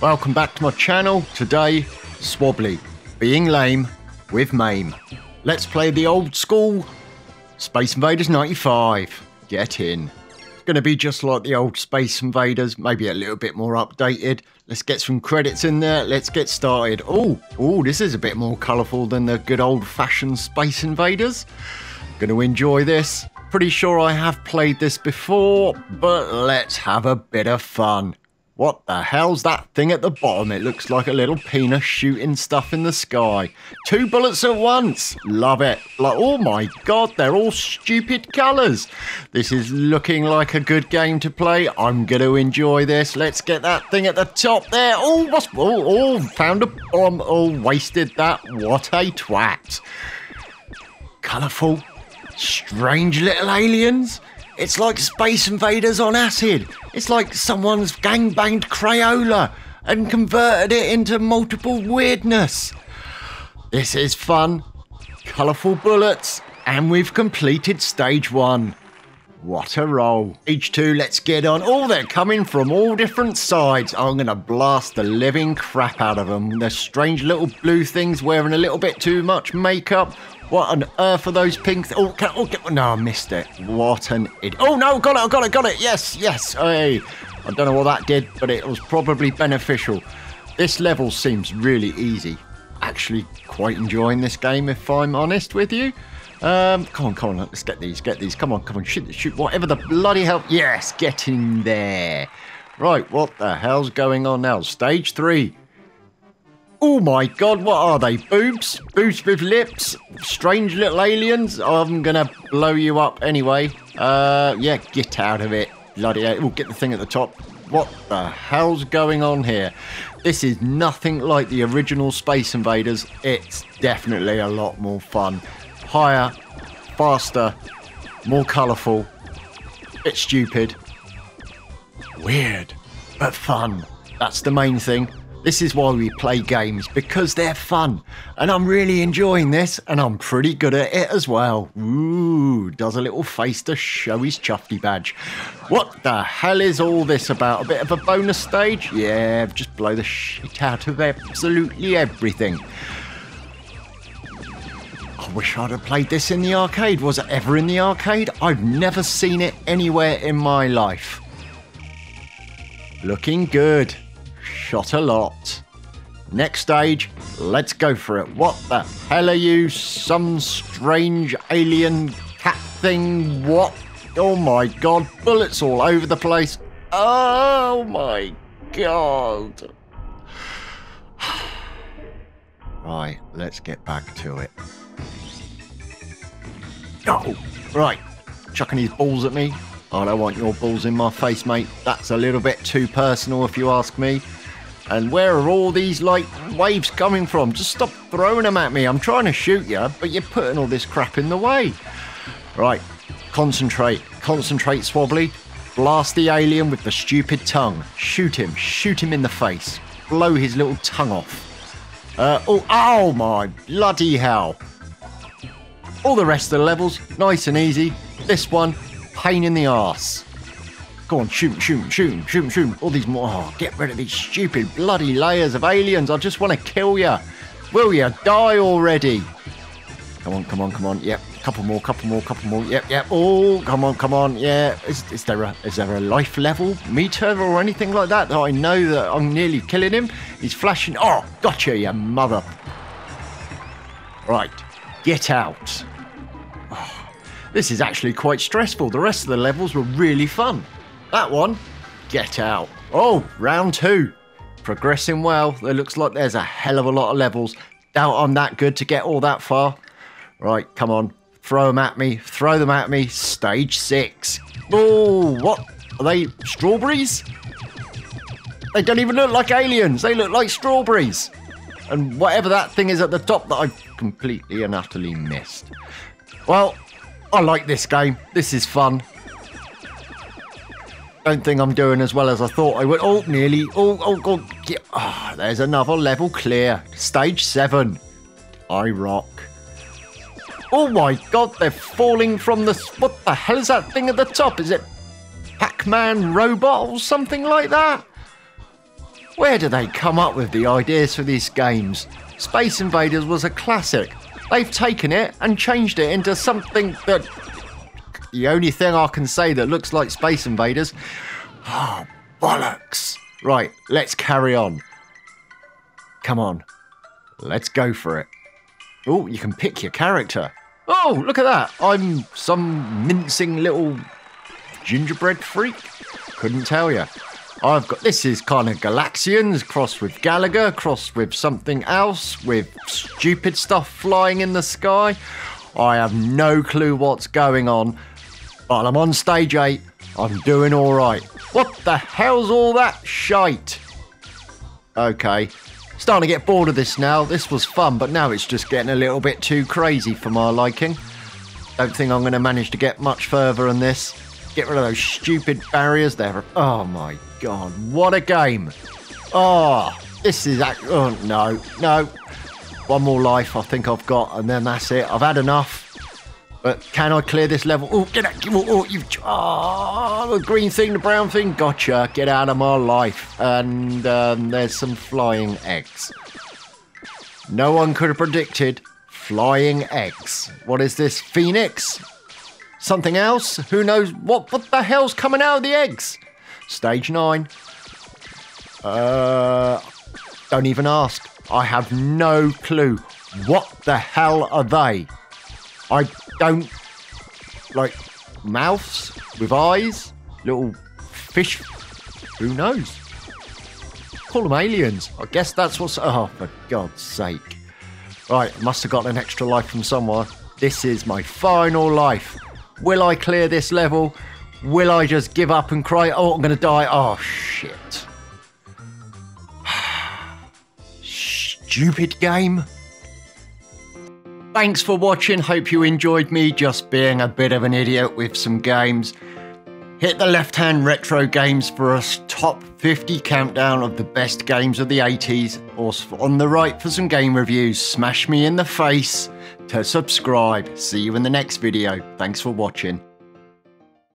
Welcome back to my channel. Today, Swobbly, being lame with Mame. Let's play the old school Space Invaders 95. Get in. It's going to be just like the old Space Invaders, maybe a little bit more updated. Let's get some credits in there. Let's get started. Oh, this is a bit more colourful than the good old-fashioned Space Invaders. Going to enjoy this. Pretty sure I have played this before, but let's have a bit of fun. What the hell's that thing at the bottom? It looks like a little penis shooting stuff in the sky. Two bullets at once. Love it. Like, oh my God, they're all stupid colours. This is looking like a good game to play. I'm going to enjoy this. Let's get that thing at the top there. Oh, what's... Oh, found a bomb. Oh, wasted that. What a twat. Colourful. Strange little aliens. It's like Space Invaders on acid. It's like someone's gangbanged Crayola and converted it into multiple weirdness. This is fun. Colourful bullets. And we've completed stage one. What a roll. Stage two, let's get on. Oh, they're coming from all different sides. I'm going to blast the living crap out of them. They're strange little blue things wearing a little bit too much makeup. What on earth are those pinks? No, I missed it. What an idiot. Oh, no, got it. Yes. Hey, I don't know what that did, but it was probably beneficial. This level seems really easy. Actually, quite enjoying this game, if I'm honest with you. Come on, let's get these, Come on, shoot, whatever the bloody hell. Yes, get in there. Right, what the hell's going on now? Stage three. Oh my God, what are they? Boobs? Boobs with lips? Strange little aliens? I'm gonna blow you up anyway. Yeah, get out of it. Bloody hell. We'll get the thing at the top. What the hell's going on here? This is nothing like the original Space Invaders. It's definitely a lot more fun. Higher, faster, more colourful. Bit stupid. Weird, but fun. That's the main thing. This is why we play games, because they're fun. And I'm really enjoying this, and I'm pretty good at it as well. Ooh, does a little face to show his chuffy badge. What the hell is all this about? A bit of a bonus stage? Yeah, just blow the shit out of absolutely everything. I wish I'd have played this in the arcade. Was it ever in the arcade? I've never seen it anywhere in my life. Looking good. Shot a lot. Next stage, let's go for it. What the hell are you? Some strange alien cat thing? What? Oh my God, bullets all over the place. Oh my God. Right, let's get back to it. Oh, right. Chucking his balls at me. I don't want your balls in my face, mate. That's a little bit too personal if you ask me. And where are all these, like, waves coming from? Just stop throwing them at me. I'm trying to shoot you, but you're putting all this crap in the way. Right, concentrate, Swobbly. Blast the alien with the stupid tongue. Shoot him in the face. Blow his little tongue off. Oh my bloody hell. All the rest of the levels, nice and easy. This one, pain in the arse. Go on, shoot. All these more. Oh, get rid of these stupid bloody layers of aliens. I just want to kill you. Will you die already? Come on. Yep, couple more. Yep. Oh, come on. Yeah. Is there a life level meter or anything like that? I know that I'm nearly killing him. He's flashing. Oh, gotcha, you mother. Right, get out. Oh, this is actually quite stressful. The rest of the levels were really fun. That one, get out. Oh, round two. Progressing well. It looks like there's a hell of a lot of levels. Doubt I'm that good to get all that far. Right, come on. Throw them at me. Stage six. Oh, what? Are they strawberries? They don't even look like aliens. They look like strawberries. And whatever that thing is at the top that I completely and utterly missed. Well, I like this game. This is fun. Don't think I'm doing as well as I thought I would. Oh, nearly. Oh, God. Yeah. Oh, there's another level clear. Stage seven. I rock. Oh, my God. They're falling from the... What the hell is that thing at the top? Is it Pac-Man robot or something like that? Where do they come up with the ideas for these games? Space Invaders was a classic. They've taken it and changed it into something that... The only thing I can say that looks like Space Invaders... Oh, bollocks. Right, let's carry on. Come on. Let's go for it. Oh, you can pick your character. Oh, look at that. I'm some mincing little gingerbread freak. Couldn't tell you. I've got... This is kind of Galaxians, crossed with Gallagher, crossed with something else, with stupid stuff flying in the sky. I have no clue what's going on. But I'm on stage 8. I'm doing all right. What the hell's all that shite? Okay. Starting to get bored of this now. This was fun, but now it's just getting a little bit too crazy for my liking. Don't think I'm going to manage to get much further on this. Get rid of those stupid barriers there. Oh, my God. What a game. Oh, this is... Oh, no. No. One more life I think I've got, and then that's it. I've had enough. But can I clear this level? Oh, get out. Oh, you've... Oh, the green thing, the brown thing. Gotcha. Get out of my life. And there's some flying eggs. No one could have predicted flying eggs. What is this? Phoenix? Something else? Who knows? What the hell's coming out of the eggs? Stage 9. Don't even ask. I have no clue. What the hell are they? I don't like mouths with eyes, little fish. Who knows? Call them aliens. I guess that's what's... Oh, for God's sake. Right, must have got an extra life from somewhere. This is my final life. Will I clear this level? Will I just give up and cry? Oh, I'm going to die. Oh, shit. Stupid game. Thanks for watching, hope you enjoyed me just being a bit of an idiot with some games. Hit the left hand retro games for us top 50 countdown of the best games of the 80s, or on the right for some game reviews. Smash me in the face to subscribe. See you in the next video. Thanks for watching.